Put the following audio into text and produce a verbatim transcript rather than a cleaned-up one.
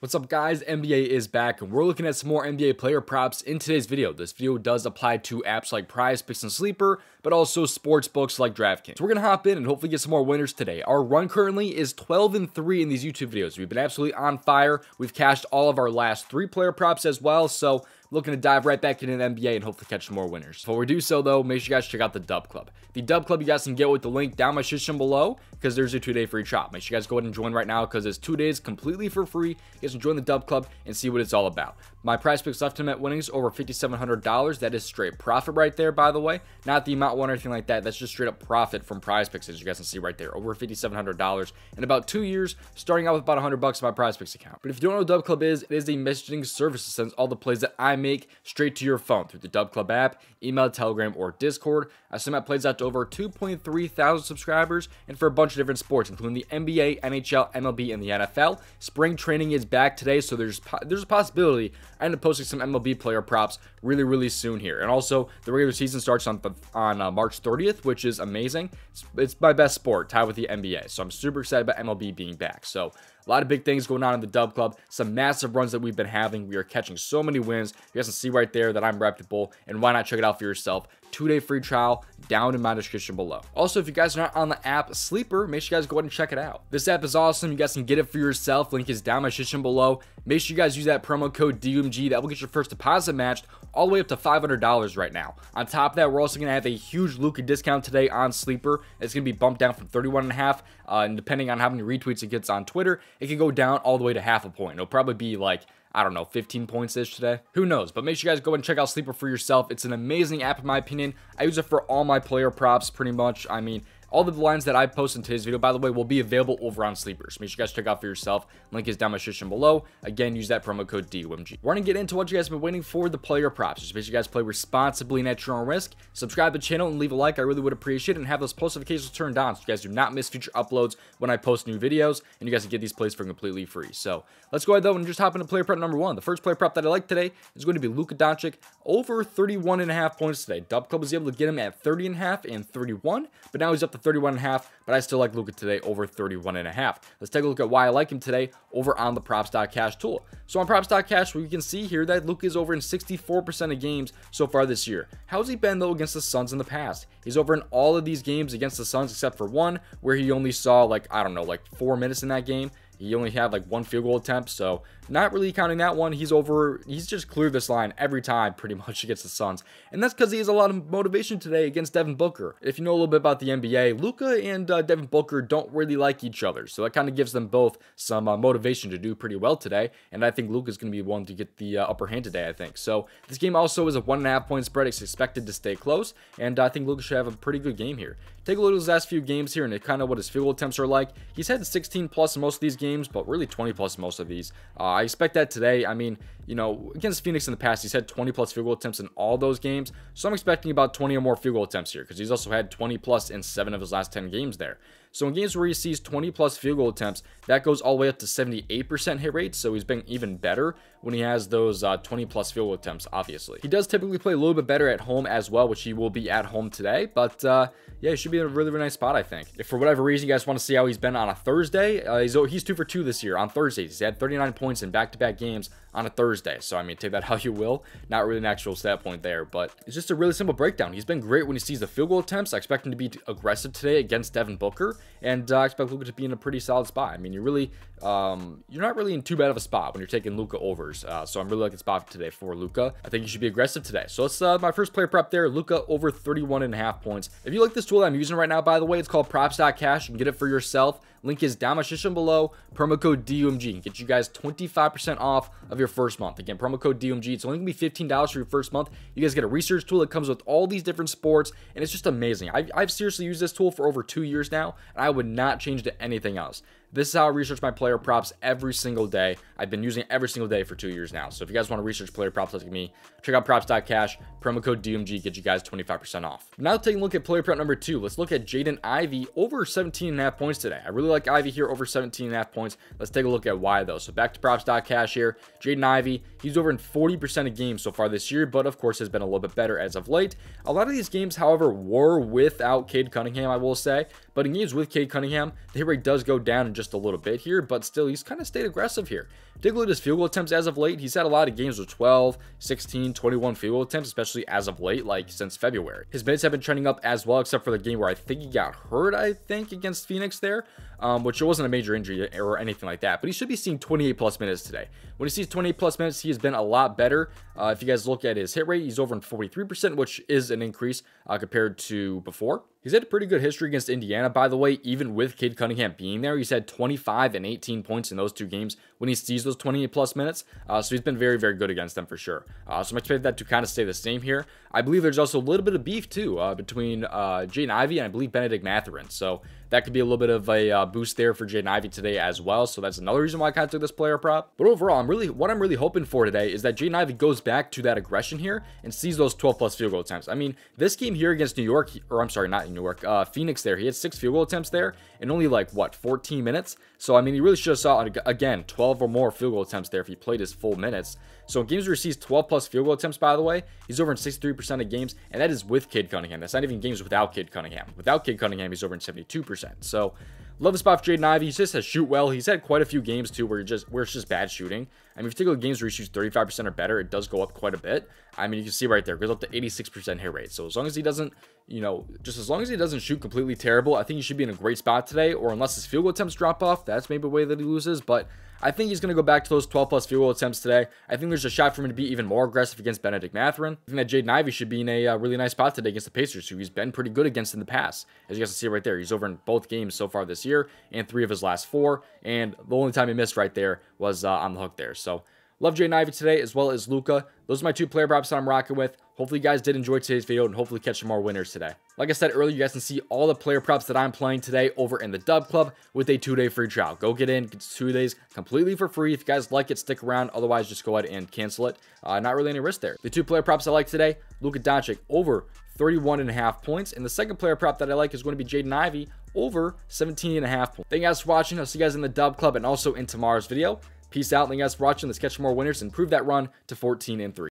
What's up guys, N B A is back and we're looking at some more N B A player props in today's video. This video does apply to apps like PrizePicks and Sleeper, but also sports books like DraftKings. So we're going to hop in and hopefully get some more winners today. Our run currently is twelve and three in these YouTube videos. We've been absolutely on fire. We've cashed all of our last three player props as well, so looking to dive right back into the N B A and hopefully catch some more winners. Before we do so though, make sure you guys check out the Dub Club. The Dub Club you guys can get with the link down my description below because there's a two-day free trial. Make sure you guys go ahead and join right now because it's two days completely for free. You guys can join the Dub Club and see what it's all about. My PrizePicks left him at winnings over five thousand seven hundred dollars. That is straight profit right there, by the way. Not the amount one or anything like that. That's just straight up profit from PrizePicks, as you guys can see right there. Over five thousand seven hundred dollars in about two years, starting out with about one hundred bucks in my PrizePicks account. But if you don't know what Dub Club is, it is the messaging service that sends all the plays that I make straight to your phone through the Dub Club app, email, Telegram, or Discord. I send my plays out to over two point three thousand subscribers and for a bunch of different sports, including the N B A, N H L, M L B, and the N F L. Spring training is back today, so there's there's a possibility I end up posting some M L B player props really, really soon here. And also, the regular season starts on on uh, March thirtieth, which is amazing. It's, it's my best sport, tied with the N B A, so I'm super excited about M L B being back. So a lot of big things going on in the Dub Club, some massive runs that we've been having. We are catching so many wins. You guys can see right there that I'm reputable, and why not check it out for yourself? Two-day free trial down in my description below. Also, if you guys are not on the app Sleeper, make sure you guys go ahead and check it out. This app is awesome. You guys can get it for yourself. Link is down in my description below. Make sure you guys use that promo code D U M G. That will get your first deposit matched all the way up to five hundred dollars right now. On top of that, we're also going to have a huge Luka discount today on Sleeper. It's going to be bumped down from thirty-one and a half, uh, and depending on how many retweets it gets on Twitter, it can go down all the way to half a point. It'll probably be like, I don't know, fifteen points-ish today. Who knows? But make sure you guys go and check out Sleeper for yourself. It's an amazing app in my opinion. I use it for all my player props pretty much. I mean, all the lines that I post in today's video, by the way, will be available over on Sleeper. So make sure you guys check out for yourself. Link is down in my description below. Again, use that promo code D U M G. We're going to get into what you guys have been waiting for, the player props. Just make sure you guys play responsibly and at your own risk. Subscribe to the channel and leave a like. I really would appreciate it. And have those post notifications turned on so you guys do not miss future uploads when I post new videos. And you guys can get these plays for completely free. So let's go ahead, though, and just hop into player prop number one. The first player prop that I like today is going to be Luka Doncic. Over thirty-one and a half points today. Dub Club was able to get him at thirty and a half and thirty-one. But now he's up to thirty-one and a half, but I still like Luka today over thirty-one and a half. Let's take a look at why I like him today over on the props dot cash tool. So on props dot cash, we can see here that Luka is over in sixty-four percent of games so far this year. How's he been though against the Suns in the past? He's over in all of these games against the Suns except for one where he only saw like, I don't know, like four minutes in that game. He only had like one field goal attempt, so not really counting that one. He's over, he's just cleared this line every time pretty much against the Suns. And that's because he has a lot of motivation today against Devin Booker. If you know a little bit about the N B A, Luka and uh, Devin Booker don't really like each other. So that kind of gives them both some uh, motivation to do pretty well today. And I think Luka's going to be one to get the uh, upper hand today, I think. So this game also is a one and a half point spread. It's expected to stay close. And I think Luka should have a pretty good game here. Take a look at his last few games here and kind of what his field goal attempts are like. He's had sixteen plus in most of these games. Games, but really twenty plus most of these. Uh, I expect that today. I mean, you know, against Phoenix in the past, he's had twenty plus field goal attempts in all those games. So I'm expecting about twenty or more field goal attempts here because he's also had twenty plus in seven of his last ten games there. So in games where he sees twenty plus field goal attempts, that goes all the way up to seventy-eight percent hit rate. So he's been even better when he has those uh, twenty plus field goal attempts, obviously. He does typically play a little bit better at home as well, which he will be at home today. But uh, yeah, he should be in a really, really nice spot, I think. If for whatever reason you guys want to see how he's been on a Thursday, uh, he's, he's two for two this year on Thursdays. He's had thirty-nine points in back-to-back games on a Thursday. So, I mean, take that how you will. Not really an actual stat point there, but it's just a really simple breakdown. He's been great when he sees the field goal attempts. I expect him to be aggressive today against Devin Booker, and I uh, expect Luka to be in a pretty solid spot. I mean, you're really, um, you're not really in too bad of a spot when you're taking Luka overs. Uh, so, I'm really liking spot today for Luka. I think you should be aggressive today. So, that's uh, my first player prep there. Luka over thirty-one and a half points. If you like this tool that I'm using right now, by the way, it's called props dot cash. You can get it for yourself. Link is down my description below. Promo code D U M G can get you guys twenty-five percent off of your first month. Again, promo code D U M G. It's only going to be fifteen dollars for your first month. You guys get a research tool that comes with all these different sports, and it's just amazing. I've, I've seriously used this tool for over two years now, and I would not change to anything else. This is how I research my player props every single day. I've been using it every single day for two years now. So if you guys want to research player props like me, check out props dot cash. Promo code D U M G gets you guys twenty-five percent off. Now taking a look at player prop number two, let's look at Jaden Ivey over seventeen and a half points today. I really like Ivey here over seventeen and a half points. Let's take a look at why though. So back to props dot cash here. Jaden Ivey, he's over in forty percent of games so far this year, but of course has been a little bit better as of late. A lot of these games, however, were without Cade Cunningham, I will say. But in games with Cade Cunningham, the hit rate does go down just a little bit here, but still he's kind of stayed aggressive here. Particularly his field goal attempts as of late. He's had a lot of games with twelve, sixteen, twenty-one field goal attempts, especially as of late, like since February. His minutes have been trending up as well, except for the game where I think he got hurt, I think, against Phoenix there, um, which wasn't a major injury or anything like that. But he should be seeing twenty-eight plus minutes today. When he sees twenty-eight plus minutes, he has been a lot better. Uh, if you guys look at his hit rate, he's over in forty-three percent, which is an increase uh, compared to before. He's had a pretty good history against Indiana, by the way, even with Cade Cunningham being there. He's had twenty-five and eighteen points in those two games when he sees those twenty-eight plus minutes. Uh, so he's been very, very good against them for sure. Uh, so I'm expecting that to kind of stay the same here. I believe there's also a little bit of beef too uh, between uh, Jaden Ivey and I believe Benedict Matherin. So that could be a little bit of a uh, boost there for Jaden Ivey today as well. So that's another reason why I kind of took this player prop. But overall, I'm really what I'm really hoping for today is that Jaden Ivey goes back to that aggression here and sees those twelve plus field goal attempts. I mean, this game here against New York, or I'm sorry, not in New York, uh, Phoenix there, he had six field goal attempts there in only like, what, fourteen minutes? So, I mean, he really should have saw, again, twelve or more field goal attempts there if he played his full minutes. So, in games where he sees twelve plus field goal attempts, by the way, he's over in sixty-three percent of games, and that is with Cade Cunningham. That's not even games without Cade Cunningham. Without Cade Cunningham, he's over in seventy-two percent. So, love the spot for Jaden Ivey. He just has shoot well. He's had quite a few games, too, where, just, where it's just bad shooting. I mean, particularly games where he shoots thirty-five percent or better, it does go up quite a bit. I mean, you can see right there, it goes up to eighty-six percent hit rate. So, as long as he doesn't, you know, just as long as he doesn't shoot completely terrible, I think he should be in a great spot today, or unless his field goal attempts drop off, that's maybe a way that he loses, but I think he's going to go back to those twelve plus field goal attempts today. I think there's a shot for him to be even more aggressive against Benedict Matherin. I think that Jaden Ivey should be in a uh, really nice spot today against the Pacers, who he's been pretty good against in the past. As you guys can see right there, he's over in both games so far this year, and three of his last four, and the only time he missed right there was uh, on the hook there. So, love Jaden Ivey today, as well as Luka. Those are my two player props that I'm rocking with. Hopefully you guys did enjoy today's video and hopefully catch some more winners today. Like I said earlier, you guys can see all the player props that I'm playing today over in the Dub Club with a two-day free trial. Go get in, it's two days completely for free. If you guys like it, stick around. Otherwise, just go ahead and cancel it. Uh, not really any risk there. The two player props I like today, Luka Doncic over thirty-one and a half points. And the second player prop that I like is going to be Jaden Ivey over seventeen and a half points. Thank you guys for watching. I'll see you guys in the Dub Club and also in tomorrow's video. Peace out. Thank you guys for watching. Let's catch more winners and prove that run to fourteen and three.